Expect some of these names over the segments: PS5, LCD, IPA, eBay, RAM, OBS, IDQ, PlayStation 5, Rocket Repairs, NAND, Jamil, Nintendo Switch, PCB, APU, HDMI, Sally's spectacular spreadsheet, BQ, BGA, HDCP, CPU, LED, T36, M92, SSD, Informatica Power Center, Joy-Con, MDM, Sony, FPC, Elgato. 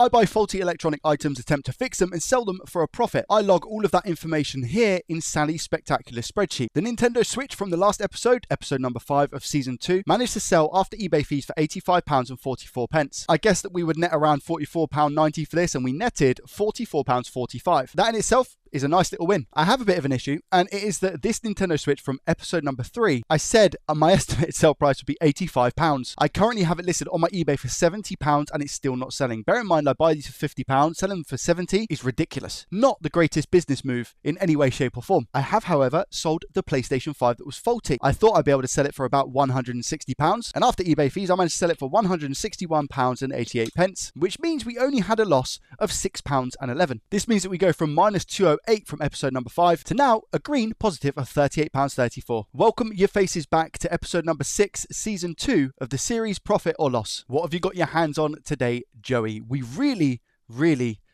I buy faulty electronic items, attempt to fix them, and sell them for a profit. I log all of that information here in Sally's spectacular spreadsheet. The Nintendo Switch from the last episode, episode number 5 of season 2, managed to sell after eBay fees for £85.44. I guessed that we would net around £44.90 for this, and we netted £44.45. That in itself is a nice little win. I have a bit of an issue, and it is that this Nintendo Switch from episode number 3, I said my estimated sale price would be £85. I currently have it listed on my eBay for £70 and it's still not selling. Bear in mind I buy these for £50, sell them for £70 is ridiculous. Not the greatest business move in any way, shape or form. I have however sold the PlayStation 5 that was faulty. I thought I'd be able to sell it for about £160 and after eBay fees I managed to sell it for £161.88, which means we only had a loss of £6.11. This means that we go from minus 208 from episode number 5 to now a green positive of £38.34. Welcome your faces back to episode number 6, season 2 of the series Profit or Loss. What have you got your hands on today, Joey? We really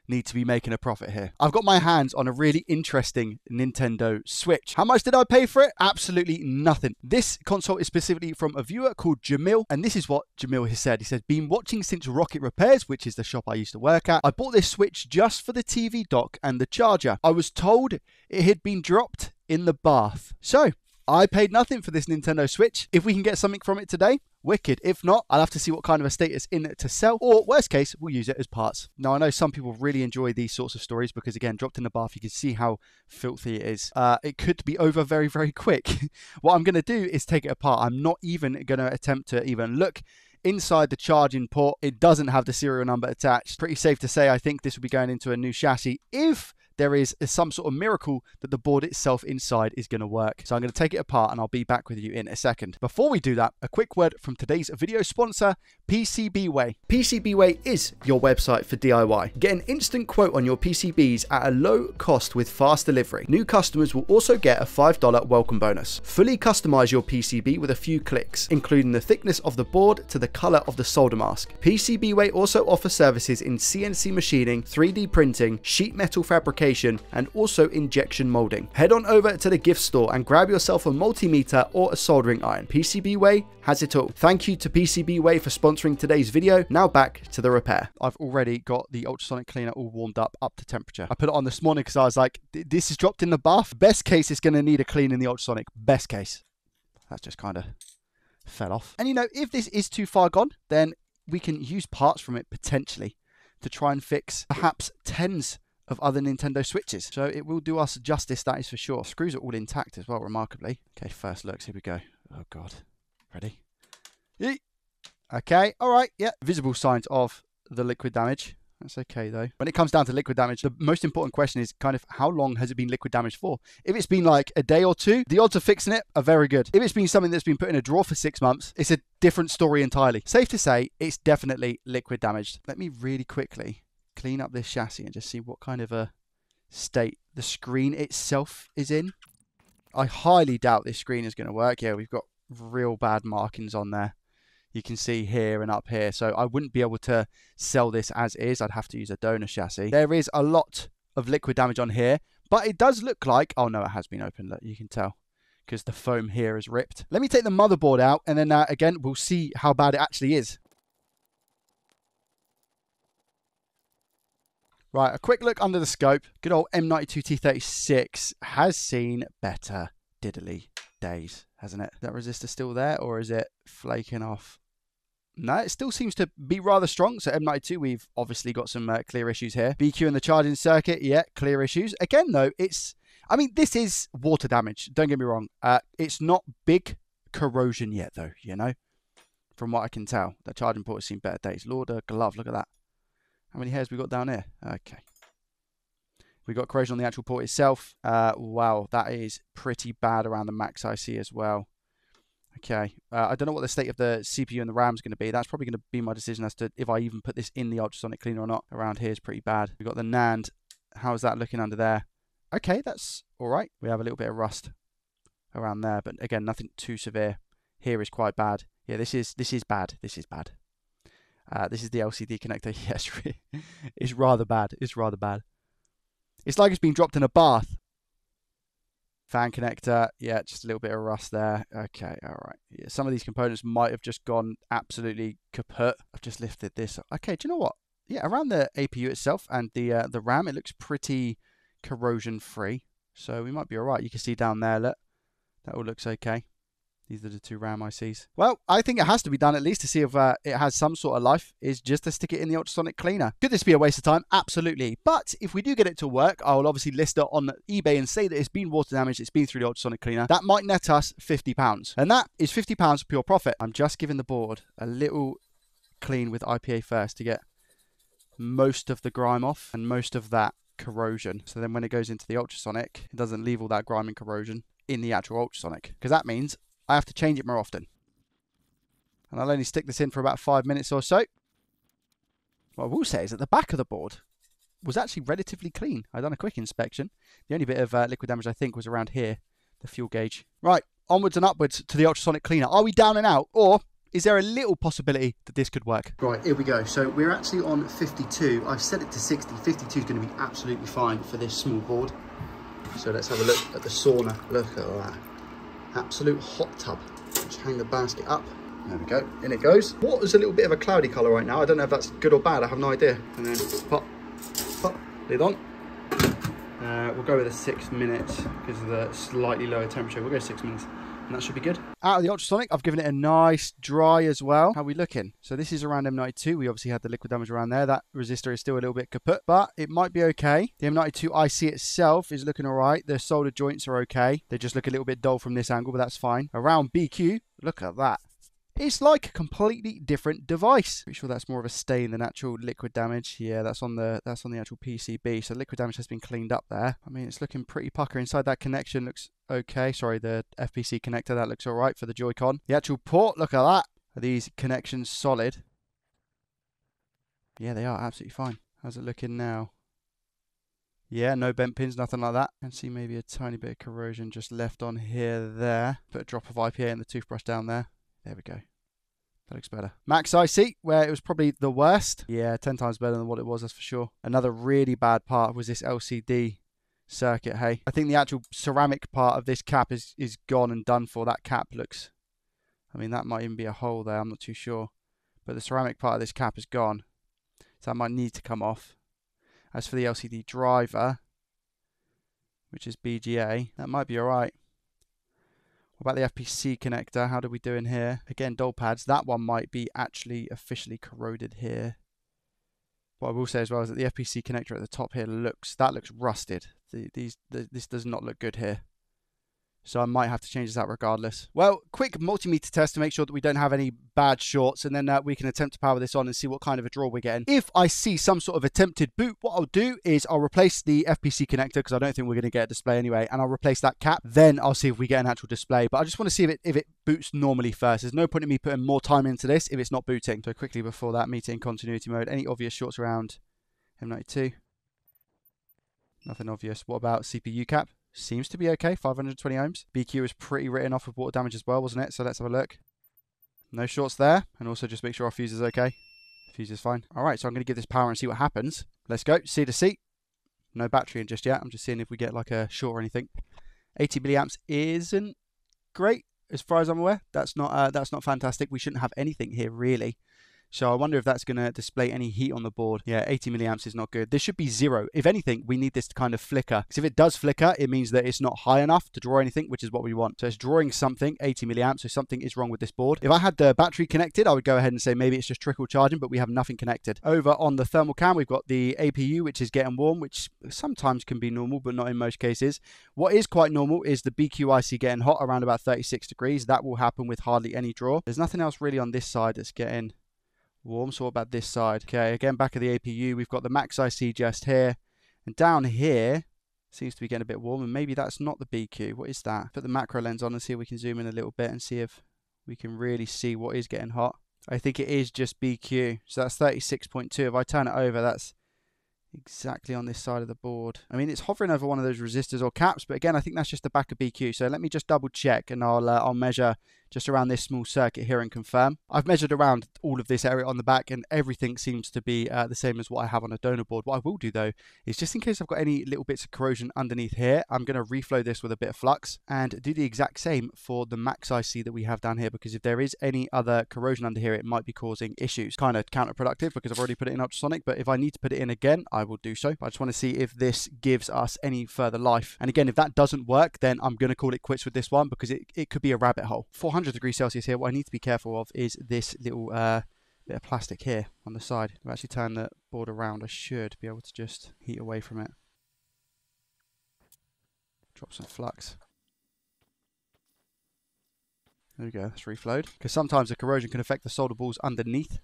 need to be making a profit here. I've got my hands on a really interesting Nintendo Switch. How much did I pay for it? Absolutely nothing. This console is specifically from a viewer called Jamil, and this is what Jamil has said. He said, been watching since Rocket Repairs, which is the shop I used to work at. I bought this Switch just for the TV dock and the charger. I was told it had been dropped in the bath. So, I paid nothing for this Nintendo Switch. If we can get something from it today, wicked. If not, I'll have to see what kind of a state it's in to sell, or worst case, we'll use it as parts. Now, I know some people really enjoy these sorts of stories because, again, dropped in the bath, you can see how filthy it is. It could be over very, very quick. What I'm going to do is take it apart. I'm not even going to attempt to even look inside the charging port. It doesn't have the serial number attached. Pretty safe to say I think this will be going into a new chassis if there is some sort of miracle that the board itself inside is going to work. So I'm going to take it apart and I'll be back with you in a second. Before we do that, a quick word from today's video sponsor, PCBWay. PCBWay is your website for DIY. Get an instant quote on your PCBs at a low cost with fast delivery. New customers will also get a $5 welcome bonus. Fully customize your PCB with a few clicks, including the thickness of the board to the color of the solder mask. PCBWay also offers services in CNC machining, 3D printing, sheet metal fabrication, and also injection molding. Head on over to the gift store and grab yourself a multimeter or a soldering iron. PCBWay has it all. Thank you to PCBWay for sponsoring today's video. Now back to the repair. I've already got the ultrasonic cleaner all warmed up to temperature. I put it on this morning because I was like, this is dropped in the bath. Best case, it's going to need a clean in the ultrasonic. Best case. That's just kind of fell off. And you know, if this is too far gone, then we can use parts from it potentially to try and fix perhaps tens of other Nintendo Switches. So it will do us justice, that is for sure. Screws are all intact as well, remarkably. Okay, first looks, here we go. Oh God, ready? Yeet. Okay, all right, yeah. Visible signs of the liquid damage. That's okay though. When it comes down to liquid damage, the most important question is kind of how long has it been liquid damage for? If it's been like a day or two, the odds of fixing it are very good. If it's been something that's been put in a drawer for 6 months, it's a different story entirely. Safe to say, it's definitely liquid damaged. Let me really quickly clean up this chassis and just see what kind of a state the screen itself is in. I highly doubt this screen is going to work. Yeah, we've got real bad markings on there. You can see here and up here. So I wouldn't be able to sell this as is. I'd have to use a donor chassis. There is a lot of liquid damage on here, but it does look like, oh no, it has been opened. Look, you can tell because the foam here is ripped. Let me take the motherboard out and then again, we'll see how bad it actually is. Right, a quick look under the scope. Good old M92 T36 has seen better diddly days, hasn't it? That resistor still there, or is it flaking off? No, it still seems to be rather strong. So M92, we've obviously got some clear issues here. BQ and the charging circuit, yeah, clear issues. Again, though, it's, I mean, this is water damage. Don't get me wrong. It's not big corrosion yet, though, you know, from what I can tell. The charging port has seen better days. Lord, a glove, look at that. How many hairs we got down here? Okay. We got corrosion on the actual port itself. Wow, that is pretty bad around the max IC as well. Okay. I don't know what the state of the CPU and the RAM is going to be. That's probably going to be my decision as to if I even put this in the ultrasonic cleaner or not. Around here is pretty bad. We've got the NAND. How is that looking under there? Okay, that's all right. We have a little bit of rust around there, but again, nothing too severe. Here is quite bad. Yeah, this is bad. This is bad. This is the LCD connector. Yes, it's rather bad. It's rather bad. It's like it's been dropped in a bath. Fan connector. Yeah, just a little bit of rust there. Okay, all right. Yeah, some of these components might have just gone absolutely kaput. I've just lifted this up. Okay, do you know what? yeah, around the APU itself and the RAM, it looks pretty corrosion free. So we might be all right. You can see down there, look, that all looks okay. These are the two RAM ICs. Well, I think it has to be done at least to see if it has some sort of life, is just to stick it in the ultrasonic cleaner. Could this be a waste of time? Absolutely. But if we do get it to work, I will obviously list it on eBay and say that it's been water damaged, it's been through the ultrasonic cleaner. That might net us £50. And that is £50 pure profit. I'm just giving the board a little clean with IPA first to get most of the grime off and most of that corrosion. So then when it goes into the ultrasonic, it doesn't leave all that grime and corrosion in the actual ultrasonic, because that means I have to change it more often. And I'll only stick this in for about 5 minutes or so. What I will say is that the back of the board was actually relatively clean. I've done a quick inspection. The only bit of liquid damage I think was around here, the fuel gauge. Right, onwards and upwards to the ultrasonic cleaner. Are we down and out, or is there a little possibility that this could work? Right, here we go. So we're actually on 52. I've set it to 60. 52 is going to be absolutely fine for this small board. So let's have a look at the sauna. Look at that. Absolute hot tub. Just hang the basket up. There we go. In it goes. Water's a little bit of a cloudy colour right now. I don't know if that's good or bad. I have no idea. And then pop, pop, lid on. We'll go with a 6 minutes because of the slightly lower temperature. We'll go 6 minutes. And that should be good. Out of the ultrasonic, I've given it a nice dry as well. How are we looking? So this is around M92. We obviously had the liquid damage around there. That resistor is still a little bit kaput, but it might be okay. The M92 IC itself is looking all right. The solder joints are okay. They just look a little bit dull from this angle, but that's fine. Around BQ, look at that. It's like a completely different device. Pretty sure that's more of a stain than actual liquid damage. Yeah, that's on the actual PCB. So liquid damage has been cleaned up there. I mean, it's looking pretty pucker. Inside that connection looks okay. Sorry, the FPC connector, that looks all right for the Joy-Con. The actual port, look at that. Are these connections solid? Yeah, they are absolutely fine. How's it looking now? Yeah, no bent pins, nothing like that. And see maybe a tiny bit of corrosion just left on here, there. Put a drop of IPA in the toothbrush down there. There we go. That looks better. Max IC, where it was probably the worst. Yeah, 10 times better than what it was, that's for sure. Another really bad part was this LCD circuit, hey. I think the actual ceramic part of this cap is gone and done for. That cap looks... I mean, that might even be a hole there. I'm not too sure. But the ceramic part of this cap is gone. So that might need to come off. As for the LCD driver, which is BGA, that might be all right. About the FPC connector, how do we do in here? Again, dull pads. That one might be actually officially corroded here. What I will say as well is that the FPC connector at the top here looks rusted. This does not look good here. So I might have to change this out regardless. Well, quick multimeter test to make sure that we don't have any bad shorts, and then we can attempt to power this on and see what kind of a draw we're getting. If I see some sort of attempted boot, what I'll do is I'll replace the FPC connector, because I don't think we're going to get a display anyway, and I'll replace that cap. Then I'll see if we get an actual display, but I just want to see if it boots normally first. There's no point in me putting more time into this if it's not booting. So quickly before that, meter in continuity mode. Any obvious shorts around M92? Nothing obvious. What about CPU cap? Seems to be okay, 520 ohms. BQ was pretty written off with water damage as well, wasn't it? So let's have a look. No shorts there. And also just make sure our fuse is okay. The fuse is fine. All right, so I'm going to give this power and see what happens. Let's go, C to C. No battery in just yet. I'm just seeing if we get like a short or anything. 80 milliamps isn't great as far as I'm aware. That's not fantastic. We shouldn't have anything here really. So I wonder if that's going to display any heat on the board. Yeah, 80 milliamps is not good. This should be zero. If anything, we need this to kind of flicker. Because if it does flicker, it means that it's not high enough to draw anything, which is what we want. So it's drawing something, 80 milliamps, so something is wrong with this board. If I had the battery connected, I would go ahead and say maybe it's just trickle charging, but we have nothing connected. Over on the thermal cam, we've got the APU, which is getting warm, which sometimes can be normal, but not in most cases. What is quite normal is the BQ IC getting hot around about 36 degrees. That will happen with hardly any draw. There's nothing else really on this side that's getting warm. So what about this side? Okay, again, back of the APU, we've got the Max IC just here. And down here seems to be getting a bit warm. And maybe that's not the BQ. What is that? Put the macro lens on and see if we can zoom in a little bit and see if we can really see what is getting hot. I think it is just BQ. So that's 36.2. If I turn it over, that's exactly on this side of the board. I mean, it's hovering over one of those resistors or caps. But again, I think that's just the back of BQ. So let me just double check and I'll measure just around this small circuit here and confirm. I've measured around all of this area on the back and everything seems to be the same as what I have on a donor board. What I will do though is, just in case I've got any little bits of corrosion underneath here, I'm going to reflow this with a bit of flux and do the exact same for the Max IC that we have down here, because if there is any other corrosion under here, it might be causing issues. Kind of counterproductive because I've already put it in ultrasonic, but if I need to put it in again, I will do so. I just want to see if this gives us any further life. And again, if that doesn't work, then I'm going to call it quits with this one because it could be a rabbit hole. 400 degrees Celsius here. What I need to be careful of is this little bit of plastic here on the side. I've actually turned the board around. I should be able to just heat away from it. Drop some flux. There we go, that's reflowed. Because sometimes the corrosion can affect the solder balls underneath.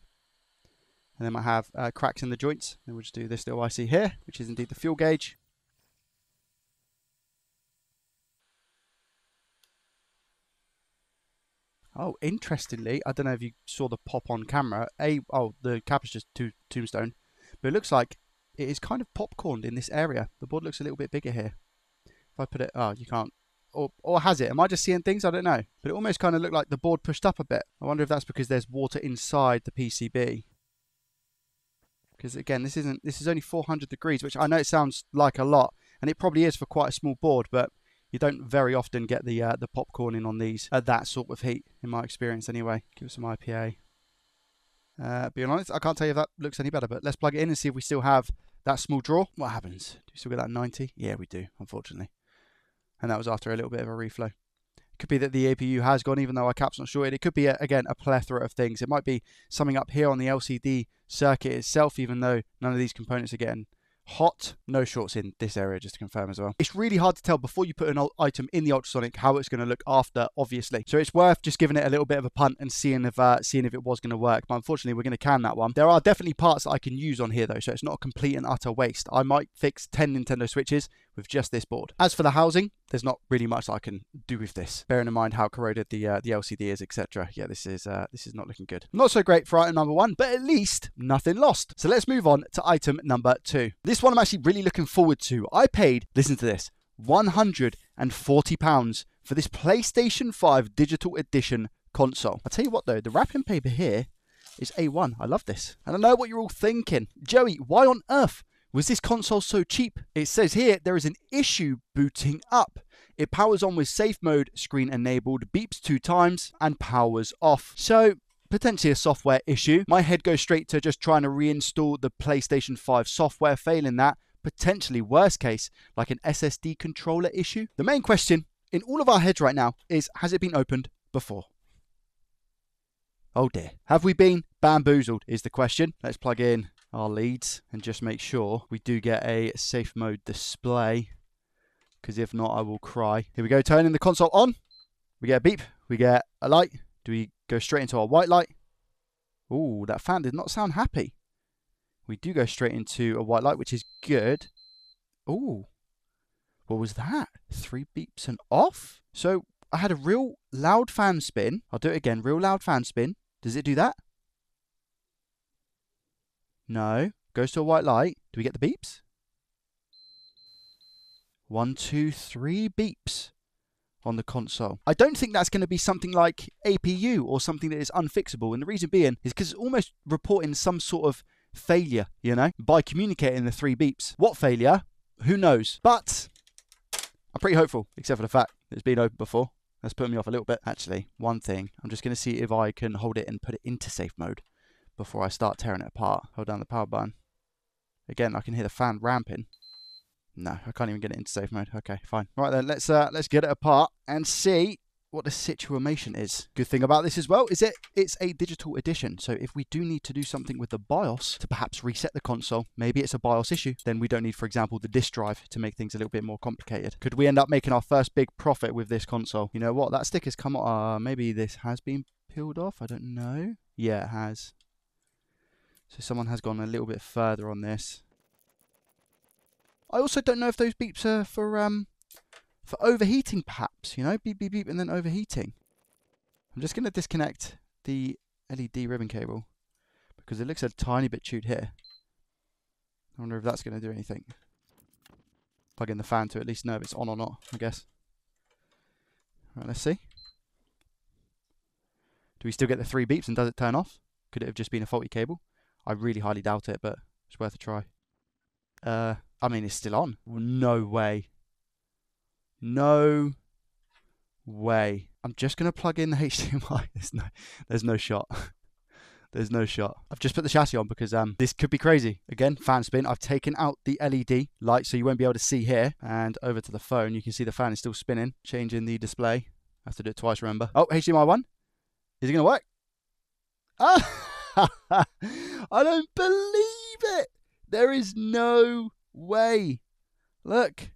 And then I have cracks in the joints. Then we'll just do this little IC here, which is indeed the fuel gauge. Oh, interestingly, I don't know if you saw the pop on camera. The capacitor's tombstone. But it looks like it is kind of popcorned in this area. The board looks a little bit bigger here. If I put it, oh, you can't. Or has it? Am I just seeing things? I don't know. But it almost kind of looked like the board pushed up a bit. I wonder if that's because there's water inside the PCB. Because again, this is only 400 degrees, which I know it sounds like a lot, and it probably is for quite a small board, but you don't very often get the popcorn in on these at that sort of heat, in my experience anyway. Give it some IPA. Being honest, I can't tell you if that looks any better, but let's plug it in and see if we still have that small draw. What happens? Do we still get that 90? Yeah, we do, unfortunately. And that was after a little bit of a reflow. It could be that the APU has gone, even though our cap's not shorted. It could be, again, a plethora of things. It might be something up here on the LCD circuit itself, even though none of these components are getting hot. No shorts in this area, just to confirm as well. It's really hard to tell before you put an item in the ultrasonic how it's going to look after, obviously, so it's worth just giving it a little bit of a punt and seeing if it was going to work. But unfortunately, we're going to can that one. There are definitely parts that I can use on here though, so it's not a complete and utter waste. I might fix 10 Nintendo Switches with just this board. As for the housing, there's not really much I can do with this, bearing in mind how corroded the LCD is, etc. Yeah, this is not looking good. Not so great for item number one, but at least nothing lost. So let's move on to item number two. This one I'm actually really looking forward to. I paid, listen to this, £140 for this PlayStation 5 digital edition console. I'll tell you what though, the wrapping paper here is A1. I love this. And I know what you're all thinking. Joey, why on earth was this console so cheap? It says here, there is an issue booting up. It powers on with safe mode, screen enabled, beeps 2 times, and powers off. So, potentially a software issue. My head goes straight to just trying to reinstall the PlayStation 5 software, failing that, potentially worst case, like an SSD controller issue. The main question in all of our heads right now is, has it been opened before? Oh dear. Have we been bamboozled is the question. Let's plug in our leads and just make sure we do get a safe mode display, because if not, I will cry. Here we go, turning the console on. We get a beep, we get a light. Do we go straight into our white light? Ooh, that fan did not sound happy. We do go straight into a white light, which is good. Ooh, what was that? 3 beeps and off? So I had a real loud fan spin. I'll do it again, real loud fan spin. Does it do that? No, goes to a white light. Do we get the beeps? 1, 2, 3 beeps on the console. I don't think that's going to be something like APU or something that is unfixable. And the reason being is because it's almost reporting some sort of failure, you know, by communicating the 3 beeps. What failure? Who knows? But I'm pretty hopeful, except for the fact that it's been opened before. That's putting me off a little bit. Actually, one thing, I'm just going to see if I can hold it and put it into safe mode before I start tearing it apart. Hold down the power button. Again, I can hear the fan ramping. No, I can't even get it into safe mode. Okay, fine. Right then, let's get it apart and see what the situation is. Good thing about this as well is it's a digital edition. So if we do need to do something with the BIOS to perhaps reset the console, maybe it's a BIOS issue, then we don't need, for example, the disk drive to make things a little bit more complicated. Could we end up making our first big profit with this console? You know what? That sticker's come on. Maybe this has been peeled off. I don't know. Yeah, it has. So someone has gone a little bit further on this. I also don't know if those beeps are for overheating, perhaps, you know, beep, beep, beep, and then overheating. I'm just going to disconnect the LED ribbon cable because it looks a tiny bit chewed here. I wonder if that's going to do anything. Plug in the fan to at least know if it's on or not, I guess. All right, let's see. Do we still get the three beeps and does it turn off? Could it have just been a faulty cable? I really highly doubt it, but it's worth a try. I mean, it's still on. No way. No way. I'm just going to plug in the HDMI. There's no shot. There's no shot. I've just put the chassis on because this could be crazy. Again, fan spin. I've taken out the LED light so you won't be able to see here. And over to the phone, you can see the fan is still spinning, changing the display. I have to do it twice, remember. Oh, HDMI 1. Is it going to work? Ah! I don't believe it. There is no way. Look.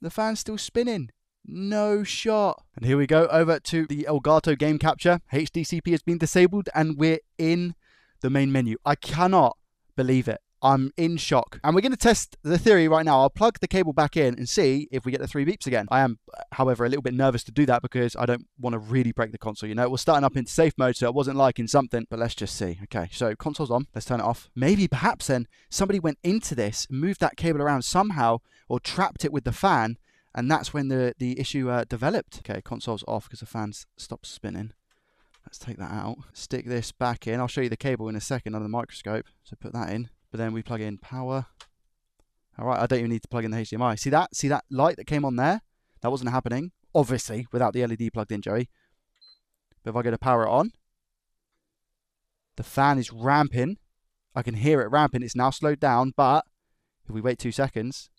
The fan's still spinning. No shot. And here we go over to the Elgato game capture. HDCP has been disabled and we're in the main menu. I cannot believe it. I'm in shock. And we're going to test the theory right now. I'll plug the cable back in and see if we get the three beeps again. I am, however, a little bit nervous to do that because I don't want to really break the console. You know, we're starting up into safe mode, so it wasn't liking something, but let's just see. Okay, so console's on. Let's turn it off. Maybe perhaps then somebody went into this, moved that cable around somehow or trapped it with the fan. And that's when the issue developed. Okay, console's off because the fans stopped spinning. Let's take that out. Stick this back in. I'll show you the cable in a second under the microscope. So put that in. But then we plug in power. All right, I don't even need to plug in the HDMI. See that? See that light that came on there? That wasn't happening, obviously, without the LED plugged in, Joey. But if I go to power it on, the fan is ramping. I can hear it ramping. It's now slowed down, but if we wait 2 seconds...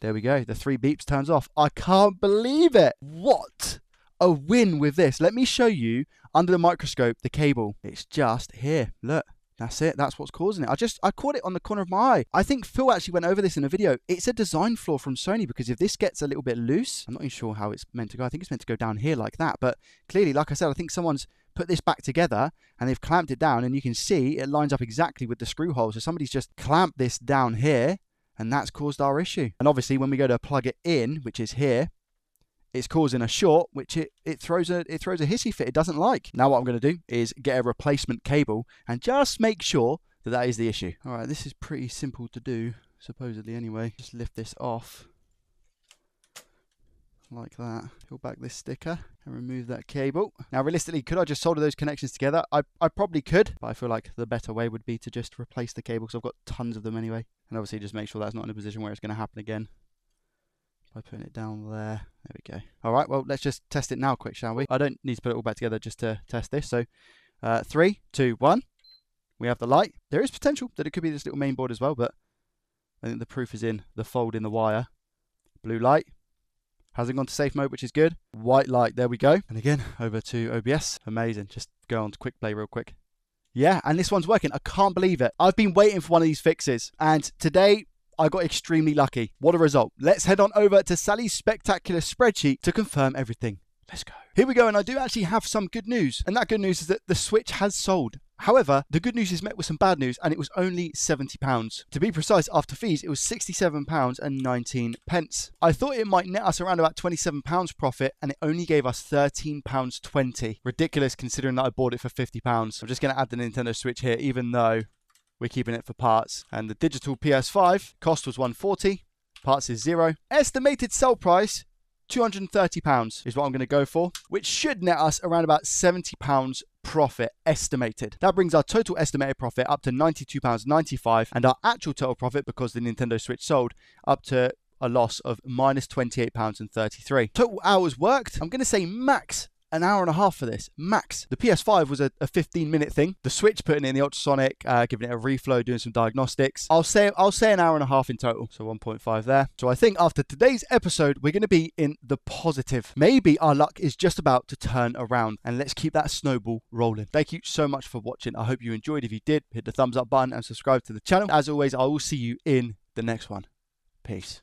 There we go. The three beeps turns off. I can't believe it. What a win with this. Let me show you under the microscope, the cable. It's just here. Look, that's it. That's what's causing it. I caught it on the corner of my eye. I think Phil actually went over this in a video. It's a design flaw from Sony because if this gets a little bit loose, I'm not even sure how it's meant to go. I think it's meant to go down here like that. But clearly, like I said, I think someone's put this back together and they've clamped it down and you can see it lines up exactly with the screw hole. So somebody's just clamped this down here. And that's caused our issue. And obviously when we go to plug it in, which is here, it's causing a short, which it throws a hissy fit it doesn't like. Now what I'm going to do is get a replacement cable and just make sure that that is the issue. All right, this is pretty simple to do, supposedly anyway. Just lift this off like that. Peel back this sticker and remove that cable. Now realistically, could I just solder those connections together? I probably could, but I feel like the better way would be to just replace the cable because I've got tons of them anyway. And obviously just make sure that's not in a position where it's going to happen again. By putting it down there. There we go. All right, well, let's just test it now quick, shall we? I don't need to put it all back together just to test this. So 3, 2, 1. We have the light. There is potential that it could be this little main board as well, but I think the proof is in the fold in the wire. Blue light. Hasn't gone to safe mode, which is good. White light, there we go. And again, over to OBS. Amazing, just go on to quick play real quick. Yeah, and this one's working, I can't believe it. I've been waiting for one of these fixes, and today I got extremely lucky. What a result. Let's head on over to Sally's spectacular spreadsheet to confirm everything. Let's go. Here we go, and I do actually have some good news, and that good news is that the Switch has sold. However, the good news is met with some bad news, and it was only £70. To be precise, after fees, it was £67.19. I thought it might net us around about £27 profit, and it only gave us £13.20. Ridiculous considering that I bought it for £50. I'm just going to add the Nintendo Switch here, even though we're keeping it for parts. And the digital PS5 cost was £140, parts is $0. Estimated sell price, £230 is what I'm going to go for, which should net us around about £70 profit estimated. That brings our total estimated profit up to £92.95 and our actual total profit, because the Nintendo Switch sold, up to a loss of minus £28.33. Total hours worked, I'm going to say max an hour and a half for this, max. The PS5 was a 15-minute thing. The Switch putting in the ultrasonic, giving it a reflow, doing some diagnostics. I'll say an hour and a half in total, so 1.5 there. So I think after today's episode, we're going to be in the positive. Maybe our luck is just about to turn around, and let's keep that snowball rolling. Thank you so much for watching. I hope you enjoyed. If you did, hit the thumbs up button and subscribe to the channel. As always, I will see you in the next one. Peace.